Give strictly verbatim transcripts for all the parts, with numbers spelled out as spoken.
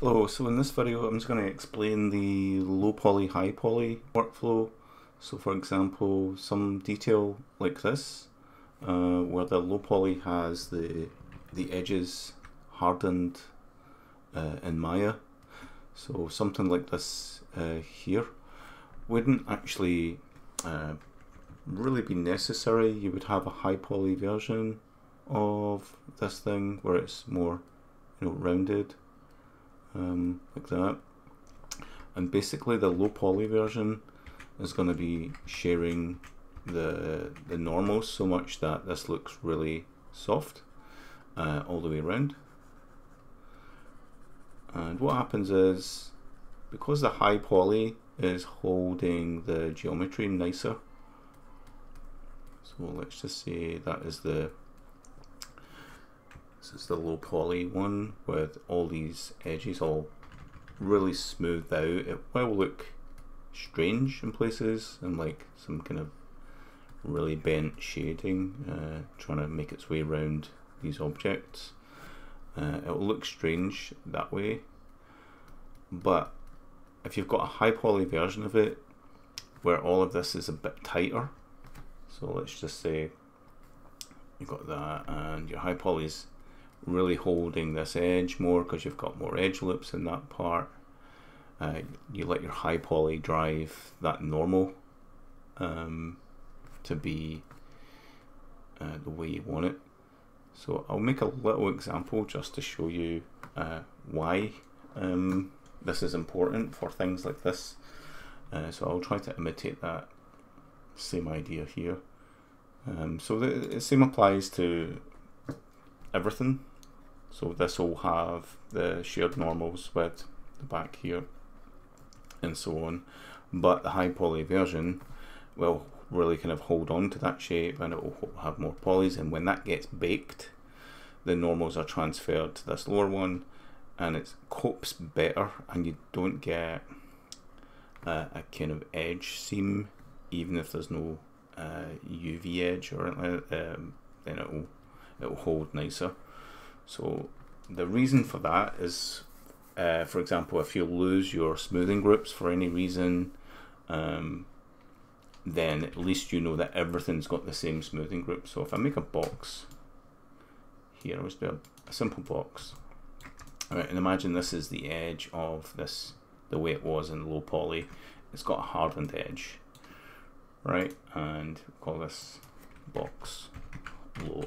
Hello, so in this video I'm just going to explain the low poly, high poly workflow. So for example, some detail like this, uh, where the low poly has the, the edges hardened uh, in Maya. So something like this uh, here wouldn't actually uh, really be necessary. You would have a high poly version of this thing where it's more, you know, rounded. Um, like that, and basically the low poly version is going to be sharing the the normals so much that this looks really soft uh, all the way around. And what happens is, because the high poly is holding the geometry nicer, so let's just say that is the This is the low poly one with all these edges all really smoothed out. It will look strange in places and like some kind of really bent shading uh, trying to make its way around these objects. Uh, it will look strange that way, but if you've got a high poly version of it where all of this is a bit tighter, so let's just say you've got that and your high poly's really holding this edge more because you've got more edge loops in that part. Uh, you let your high poly drive that normal um, to be uh, the way you want it. So I'll make a little example just to show you uh, why um, this is important for things like this. Uh, so I'll try to imitate that same idea here. Um, so the, the same applies to everything. So this will have the shared normals with the back here and so on, but the high poly version will really kind of hold on to that shape and it will have more polys, and when that gets baked the normals are transferred to this lower one and it copes better, and you don't get uh, a kind of edge seam even if there's no uh, U V edge or um, then it will it will hold nicer. So the reason for that is, uh, for example, if you lose your smoothing groups for any reason, um, then at least you know that everything's got the same smoothing group. So if I make a box here, I'll just do a, a simple box. All right, and imagine this is the edge of this, the way it was in low poly. It's got a hardened edge, right? And call this box low.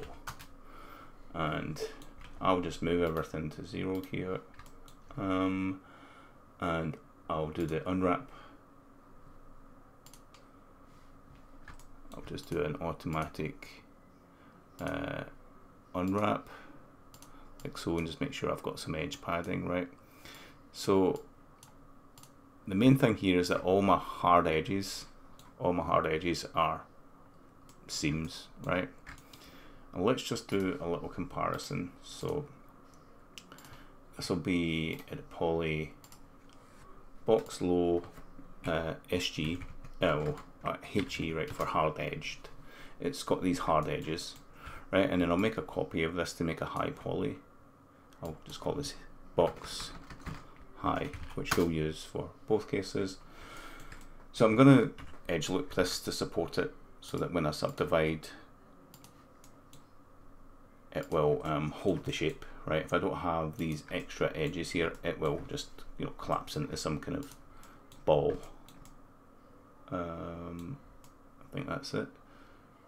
And I'll just move everything to zero here, um, and I'll do the unwrap. I'll just do an automatic uh, unwrap, like so, and just make sure I've got some edge padding, right? So the main thing here is that all my hard edges, all my hard edges are seams, right? And let's just do a little comparison. So this will be a poly box low uh, S G, uh, well, H E, right, for hard edged. It's got these hard edges, right? And then I'll make a copy of this to make a high poly. I'll just call this box high, which we'll use for both cases. So I'm going to edge loop this to support it so that when I subdivide, it will um, hold the shape, right? If I don't have these extra edges here, it will just, you know, collapse into some kind of ball. Um, I think that's it.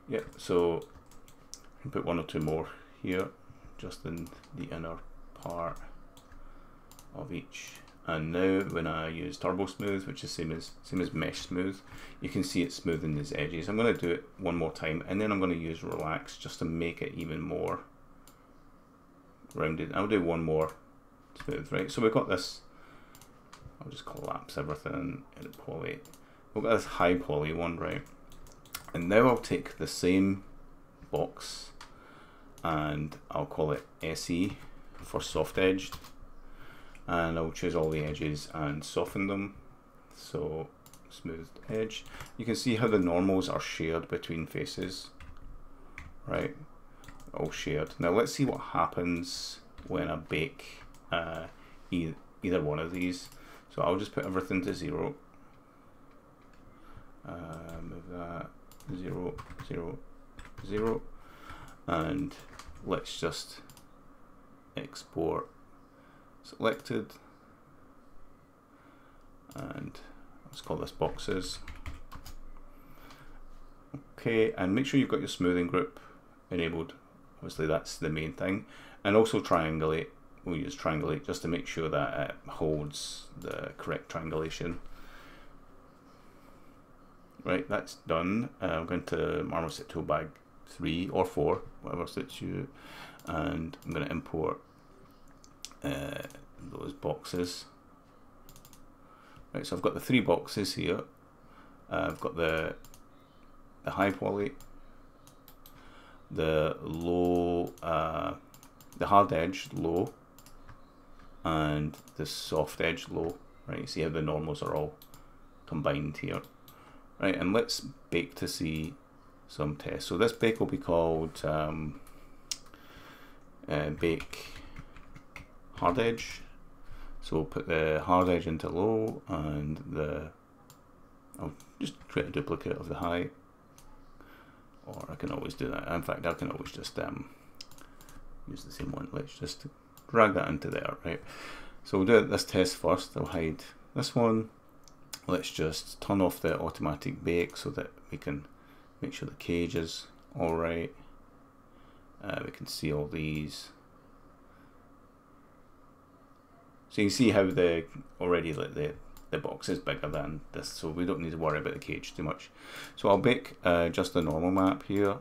Yep, so I can put one or two more here, just in the inner part of each. And now when I use Turbo Smooth, which is same as, same as Mesh Smooth, you can see it's smoothing these edges. I'm going to do it one more time, and then I'm going to use Relax just to make it even more rounded. I'll do one more smooth, right? So we've got this, I'll just collapse everything in poly. We've got this high poly one, right? And now I'll take the same box and I'll call it S E for soft edged. And I'll choose all the edges and soften them. So smooth edge. You can see how the normals are shared between faces, right? All shared. Now let's see what happens when I bake uh, either one of these. So I'll just put everything to zero. Uh, move that zero, zero, zero, and let's just export selected, and let's call this boxes. Okay, and make sure you've got your smoothing group enabled. Obviously, that's the main thing, and also triangulate. We'll use triangulate just to make sure that it holds the correct triangulation. Right, that's done. Uh, I'm going to Marmoset Toolbag three or four, whatever suits you, and I'm going to import uh, those boxes. Right, so I've got the three boxes here. Uh, I've got the the high poly, the low, uh, the hard edge low, and the soft edge low. Right, you see how the normals are all combined here. Right, and let's bake to see some tests. So this bake will be called um, uh, bake hard edge. So we'll put the hard edge into low, and the I'll just create a duplicate of the high. Or I can always do that. In fact, I can always just um, use the same one. Let's just drag that into there, right? So we'll do this test first. I'll hide this one. Let's just turn off the automatic bake so that we can make sure the cage is all right. Uh, we can see all these. So you can see how the already like the, the box is bigger than this, so we don't need to worry about the cage too much. So I'll bake uh, just the normal map here.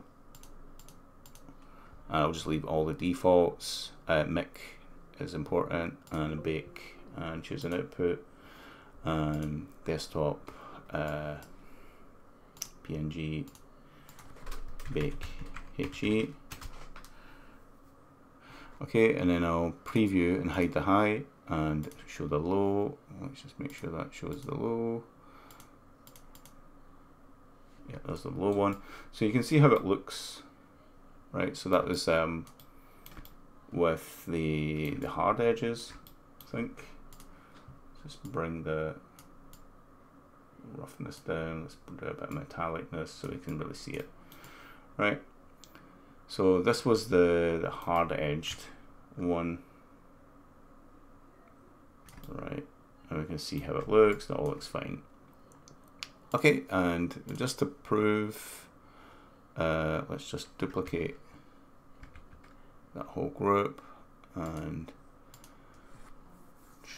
I'll just leave all the defaults. Uh, M I C is important, and bake, and choose an output. And desktop uh, P N G bake H E. Okay, and then I'll preview and hide the high and show the low. Let's just make sure that shows the low. Yeah, there's the low one. So you can see how it looks, right? So that was um, with the the hard edges, I think. Just bring the roughness down. Let's do a bit of metallicness so we can really see it. Right. So this was the, the hard-edged one. Right. And we can see how it looks. That all looks fine. Okay. And just to prove, uh, let's just duplicate that whole group and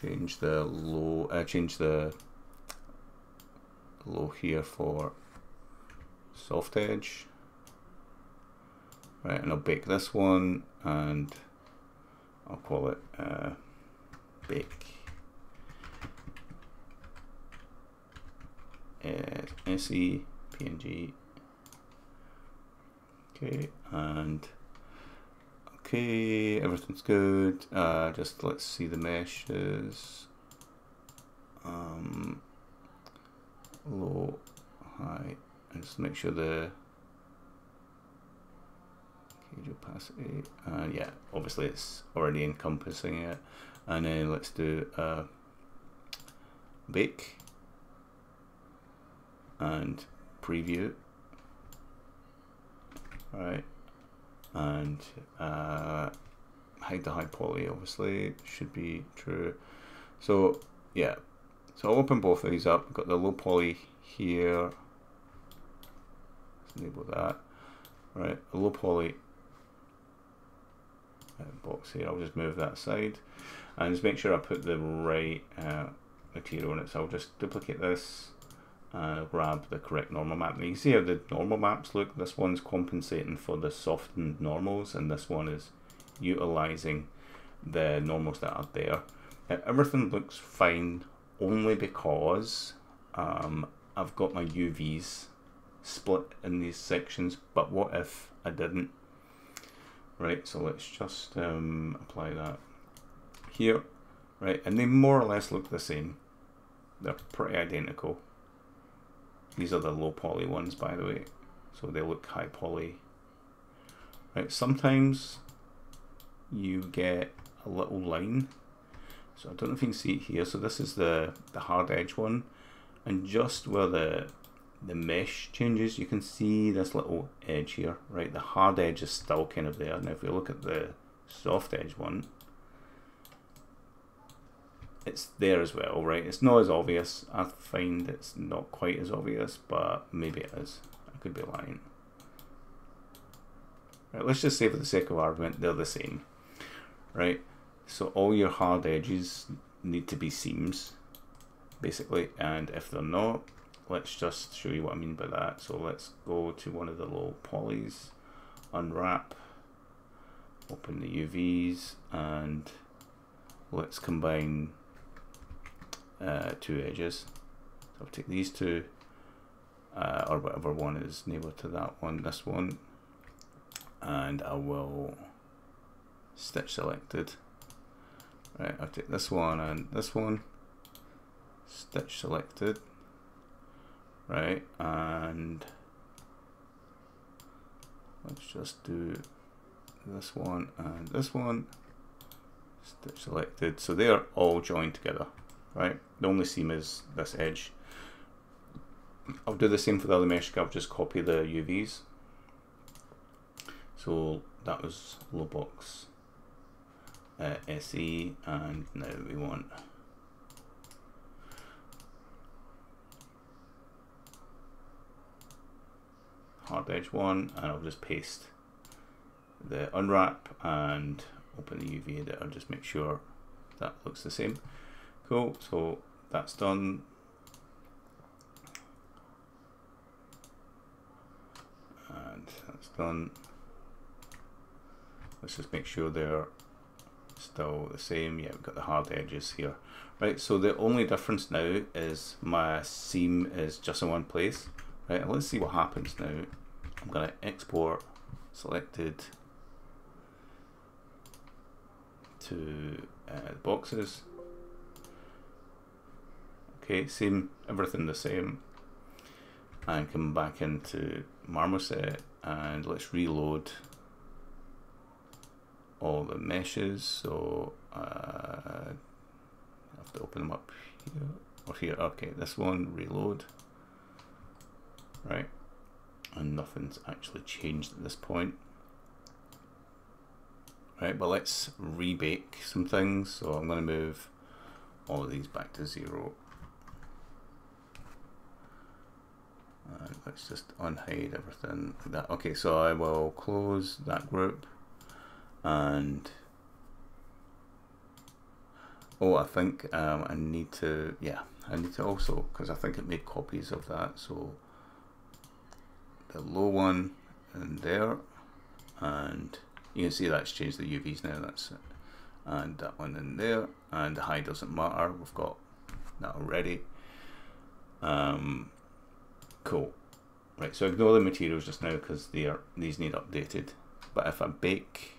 change the low. Uh, change the low here for soft edge. Right, and I'll bake this one, and I'll call it uh, bake uh, S E P N G. Okay, and. Okay, everything's good. Uh, just let's see the meshes. Um, low, high, and just make sure the cage opacity. Uh, yeah, obviously it's already encompassing it. And then let's do uh, bake and preview. All right. And uh, hide the high poly, obviously, should be true. So yeah, so I'll open both of these up. We've got the low poly here. Let's enable that. Right, the low poly uh, box here. I'll just move that aside and just make sure I put the right uh, material in it. So I'll just duplicate this and grab the correct normal map. Now you can see how the normal maps look. This one's compensating for the softened normals, and this one is utilizing the normals that are there. Now, everything looks fine only because um, I've got my U Vs split in these sections, but what if I didn't? Right, so let's just um, apply that here. Right, and they more or less look the same. They're pretty identical. These are the low poly ones, by the way, so they look high poly. Right, sometimes you get a little line So I don't know if you can see it here. So this is the, the hard edge one. And just where the, the mesh changes, you can see this little edge here, right? The hard edge is still kind of there. Now if we look at the soft edge one, it's there as well, right? It's not as obvious. I find it's not quite as obvious, but maybe it is. I could be lying. Right, let's just say for the sake of argument, they're the same, right? So all your hard edges need to be seams, basically, and if they're not, let's just show you what I mean by that. So let's go to one of the little polys, unwrap, open the U Vs, and let's combine uh, two edges. So I'll take these two, uh, or whatever one is neighbor to that one, this one, and I will stitch selected. Right, I'll take this one and this one, stitch selected, right, and let's just do this one and this one, stitch selected. So they are all joined together, right? The only seam is this edge. I'll do the same for the other mesh. I'll just copy the U Vs. So that was low box uh, S E, and now we want hard edge one, and I'll just paste the unwrap and open the U V editor. I'll just make sure that looks the same. Cool, so that's done. And that's done. Let's just make sure they're still the same. Yeah, we've got the hard edges here. Right, so the only difference now is my seam is just in one place. Right, let's see what happens now. I'm gonna export selected to uh, boxes. Okay, same, everything the same. And come back into Marmoset and let's reload all the meshes. So uh, I have to open them up here or here. Okay, this one, reload. Right, and nothing's actually changed at this point. Right, but let's rebake some things. So I'm going to move all of these back to zero. And let's just unhide everything like that. Okay, so I will close that group. And oh, I think um, I need to, yeah, I need to also, because I think it made copies of that. So the low one in there, and you can see that's changed the U Vs now. That's it, and that one in there, and the high doesn't matter. We've got that already. Um, cool. Right, so ignore the materials just now because they are these need updated. But if I bake,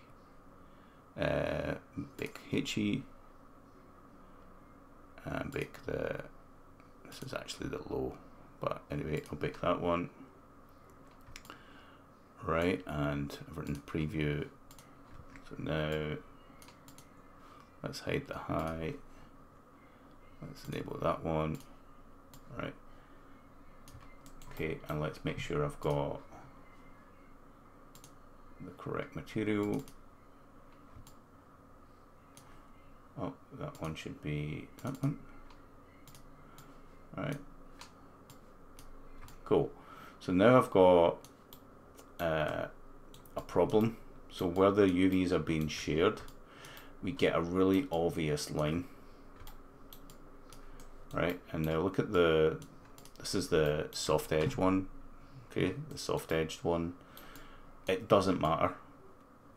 uh, bake H E, and bake the, this is actually the low, but anyway, I'll bake that one. Right, and I've written preview. So now let's hide the high. Let's enable that one. Right. Okay, and let's make sure I've got the correct material. Oh, that one should be that one. Right. Cool. So now I've got Uh, a problem. So where the U Vs are being shared, we get a really obvious line, right? And now look at the, this is the soft edge one. Okay, the soft edged one. It doesn't matter.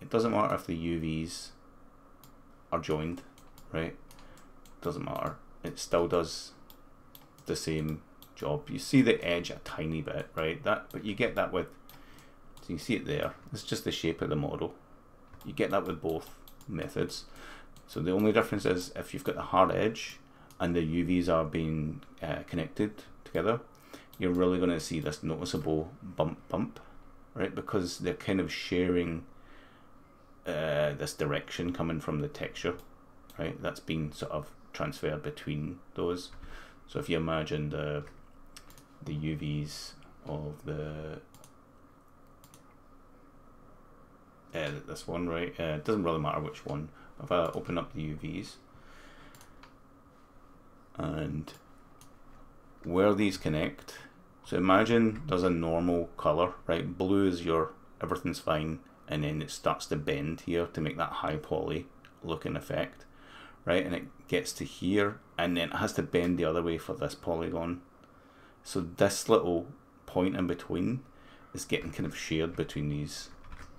It doesn't matter if the U Vs are joined, right? Doesn't matter. It still does the same job. You see the edge a tiny bit, right? That, but you get that with, so you see it there. It's just the shape of the model. You get that with both methods. So the only difference is if you've got the hard edge and the U Vs are being uh, connected together, you're really going to see this noticeable bump bump, right? Because they're kind of sharing uh, this direction coming from the texture. right, that's been sort of transferred between those. So if you imagine the the U Vs of the uh, this one, right, uh, it doesn't really matter which one. If I open up the U Vs, and where these connect, so imagine there's a normal color, right? Blue is your everything's fine, and then it starts to bend here to make that high poly looking effect, right? And it gets to here, and then it has to bend the other way for this polygon. So this little point in between is getting kind of shared between these.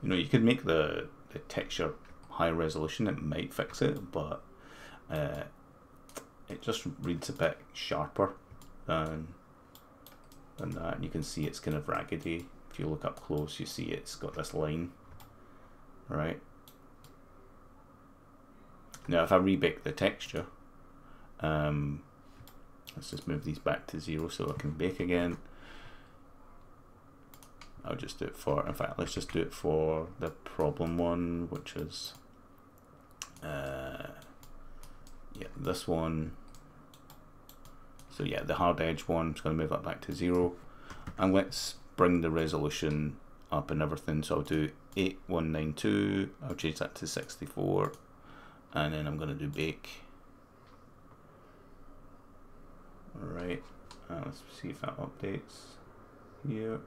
You know, you could make the, the texture high resolution, it might fix it, but uh, it just reads a bit sharper than, than that. And you can see it's kind of raggedy. If you look up close, you see it's got this line, right? Now if I rebake the texture, um, let's just move these back to zero so I can bake again. I'll just do it for, in fact, let's just do it for the problem one, which is, uh, yeah, this one. So yeah, the hard edge one, I'm just gonna move that back to zero. And let's bring the resolution up and everything. So I'll do eight one nine two, I'll change that to sixty-four, and then I'm gonna do bake. All right, uh, let's see if that updates here.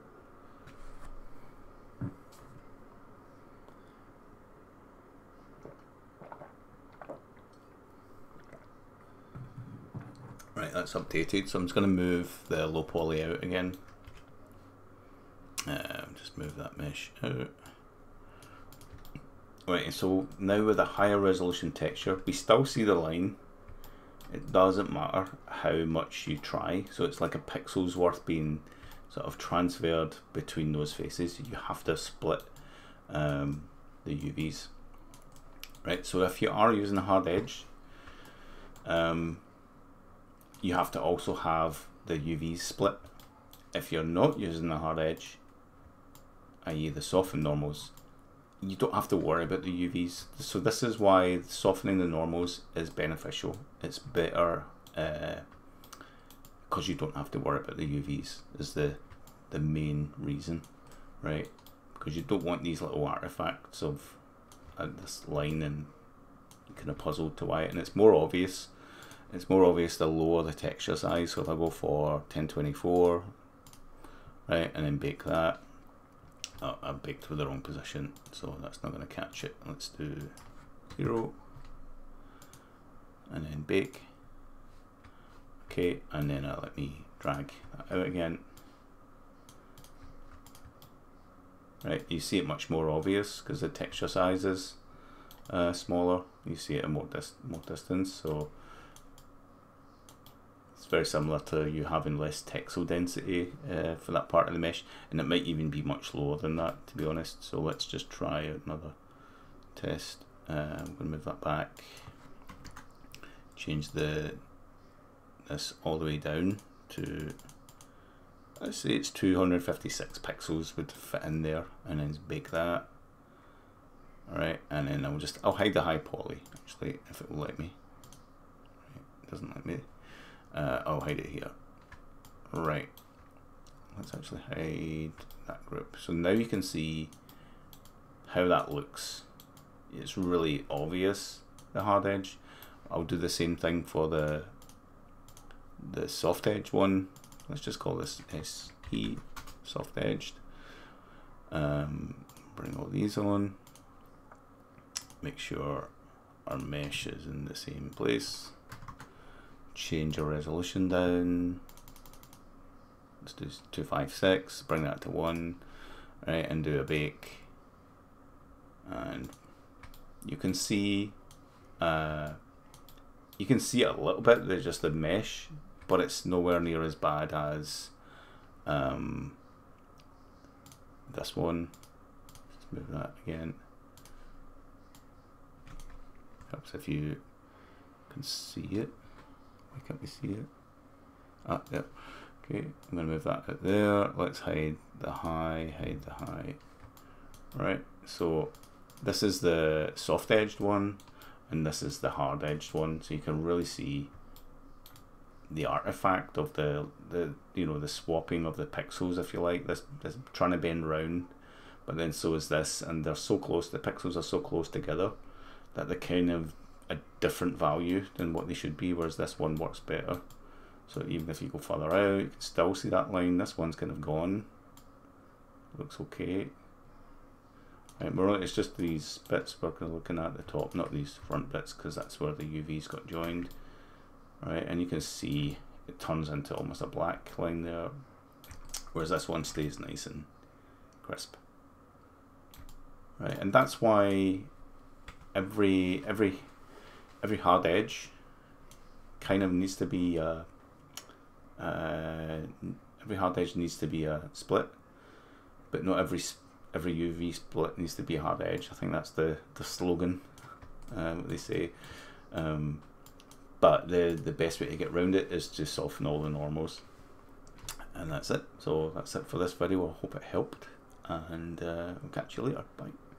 Right, that's updated, so I'm just going to move the low poly out again. Uh, just move that mesh out. Right, so now with a higher resolution texture, we still see the line. It doesn't matter how much you try, so it's like a pixel's worth being sort of transferred between those faces. You have to split um, the U Vs. Right, so if you are using a hard edge, um, you have to also have the U Vs split. If you're not using the hard edge, that is the softened normals, you don't have to worry about the U Vs. So this is why softening the normals is beneficial. It's better because uh, you don't have to worry about the U Vs is the, the main reason, right? Because you don't want these little artifacts of uh, this line, and you're kind of puzzled to why. And it's more obvious. It's more obvious to lower the texture size. So if I go for ten twenty-four, right, and then bake that. Oh, I baked with the wrong position, so that's not going to catch it. Let's do zero, and then bake. Okay, and then uh, let me drag that out again. Right, you see it much more obvious because the texture size is uh, smaller. You see it at more, dis more distance, so it's very similar to you having less texel density uh, for that part of the mesh, and it might even be much lower than that, to be honest. So let's just try another test. Uh, I'm going to move that back, change the this all the way down to, let's say it's two hundred fifty-six pixels would fit in there, and then bake that. All right, and then I'll just I'll hide the high poly actually if it will let me. It doesn't let me. Uh, I'll hide it here. Right, let's actually hide that group. So now you can see how that looks. It's really obvious, the hard edge. I'll do the same thing for the the soft edge one. Let's just call this S E, soft edged. Um, bring all these on. Make sure our mesh is in the same place. Change our resolution down. Let's do two fifty-six, bring that to one, right, and do a bake. And you can see, uh, you can see it a little bit. There's just the mesh, but it's nowhere near as bad as um, this one. Let's move that again. Perhaps if you can see it. I can't we see it? Ah, there. Okay, I'm going to move that out there. Let's hide the high, hide the high. All right, so this is the soft edged one. and this is the hard edged one, so you can really see the artifact of the, the you know, the swapping of the pixels, if you like. This is trying to bend round, but then so is this, and they're so close, the pixels are so close together that they're kind of a different value than what they should be, whereas this one works better. So even if you go further out, you can still see that line. This one's kind of gone. Looks okay. Right, we're, it's just these bits we're looking at the top, not these front bits, because that's where the U V's got joined. Right, and you can see it turns into almost a black line there, whereas this one stays nice and crisp. Right, and that's why every every every hard edge kind of needs to be a, uh, every hard edge needs to be a split, but not every every U V split needs to be a hard edge. I think that's the the slogan, uh, what they say. Um, But the, the best way to get around it is to soften all the normals. And that's it. So that's it for this video. I hope it helped. And uh, I'll catch you later. Bye.